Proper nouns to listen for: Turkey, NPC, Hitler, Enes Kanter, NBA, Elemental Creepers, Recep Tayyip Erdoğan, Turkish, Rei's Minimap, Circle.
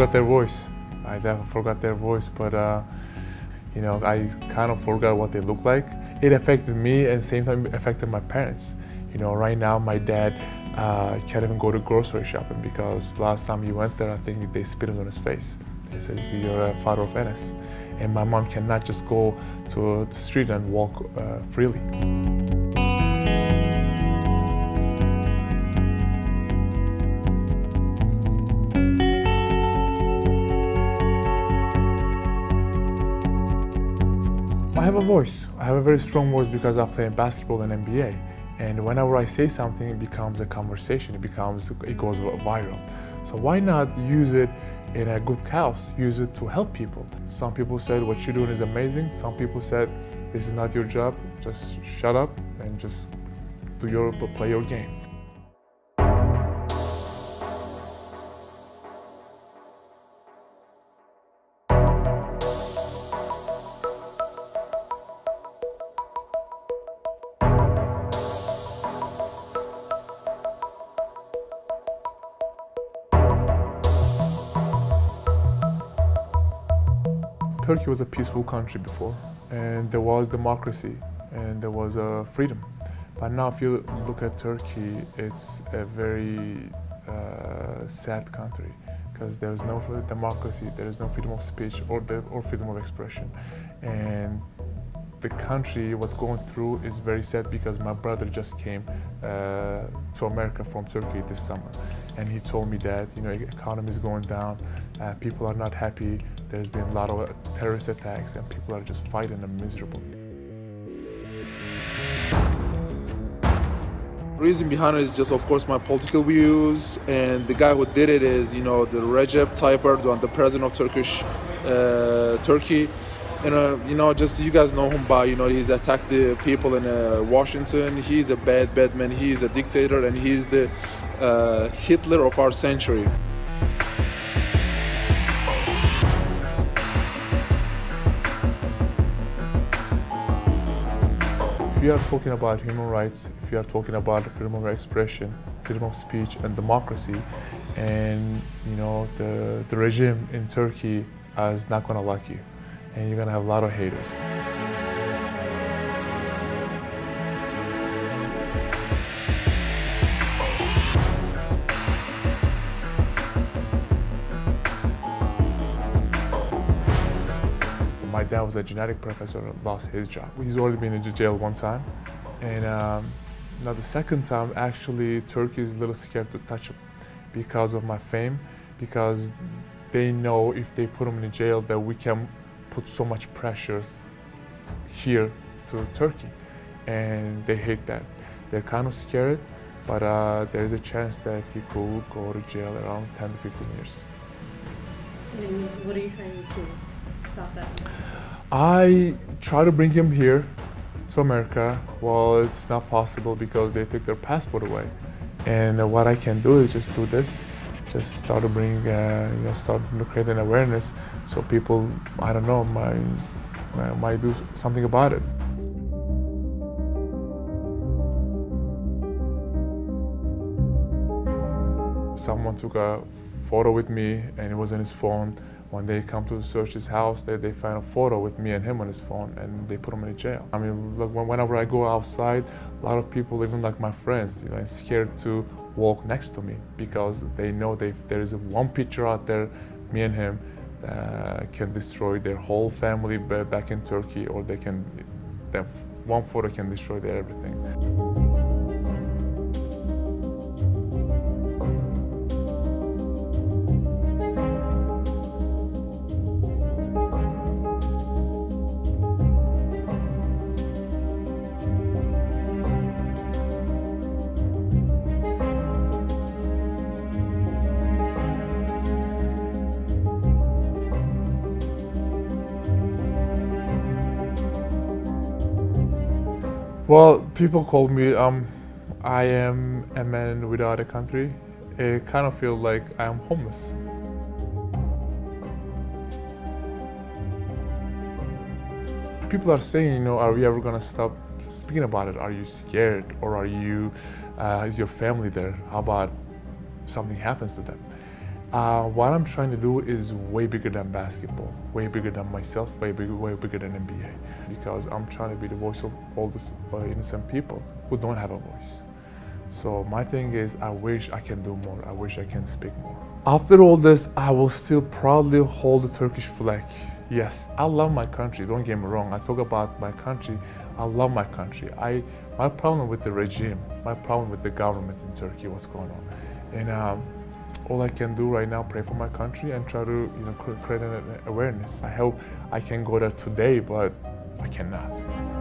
forgot their voice. I definitely forgot their voice, but you know, I kind of forgot what they look like. It affected me, and same time it affected my parents. You know, right now my dad can't even go to grocery shopping because last time he went there, I think they spit on his face. They said, "You're a father of Enes." And my mom cannot just go to the street and walk freely. I have a voice. I have a very strong voice because I play in basketball and NBA. And whenever I say something, it becomes a conversation. It goes viral. So why not use it in a good cause? Use it to help people. Some people said what you're doing is amazing. Some people said this is not your job. Just shut up and just play your game. Turkey was a peaceful country before, and there was democracy, and there was freedom. But now if you look at Turkey, it's a very sad country, because there is no democracy, there is no freedom of speech or freedom of expression. And the country, what's going through is very sad, because my brother just came to America from Turkey this summer. And he told me that, you know, economy is going down, people are not happy, there's been a lot of terrorist attacks, and people are just fighting and miserable. The reason behind it is just, of course, my political views, and the guy who did it is, you know, the Recep Tayyip Erdoğan, the president of Turkey. And, you know, just you guys know him by, you know, he's attacked the people in Washington. He's a bad man, he's a dictator, and he's the Hitler of our century. If you are talking about human rights, if you are talking about freedom of expression, freedom of speech, and democracy, and you know, the regime in Turkey is not going to like you, and you're going to have a lot of haters. My dad was a genetic professor and lost his job. He's already been in jail one time. And now the second time, actually, Turkey is a little scared to touch him because of my fame, because they know if they put him in jail that we can put so much pressure here to Turkey. And they hate that. They're kind of scared, but there is a chance that he could go to jail around 10 to 15 years. And what are you trying to do? Stop that. I try to bring him here to America. Well, it's not possible because they took their passport away. And what I can do is just do this, just start to bring, you know, start to create an awareness so people, I don't know, might do something about it. Someone took a photo with me and it was in his phone. When they come to search his house, they find a photo with me and him on his phone, and they put him in jail. I mean, look, whenever I go outside, a lot of people, even like my friends, you know, are scared to walk next to me because they know if there is one picture out there, me and him can destroy their whole family back in Turkey, or they can, that one photo can destroy their everything. Well, people call me, I am a man without a country. It kind of feels like I am homeless. People are saying, you know, are we ever gonna stop speaking about it? Are you scared, or are you, is your family there? How about something happens to them? What I'm trying to do is way bigger than basketball, way bigger than myself, way bigger than NBA, because I'm trying to be the voice of all these innocent people who don't have a voice. So my thing is, I wish I can do more, I wish I can speak more. After all this, I will still proudly hold the Turkish flag. Yes, I love my country, don't get me wrong. I talk about my country, I love my country. My problem with the regime, my problem with the government in Turkey, what's going on. And all I can do right now, pray for my country and try to create an awareness. I hope I can go there today, but I cannot.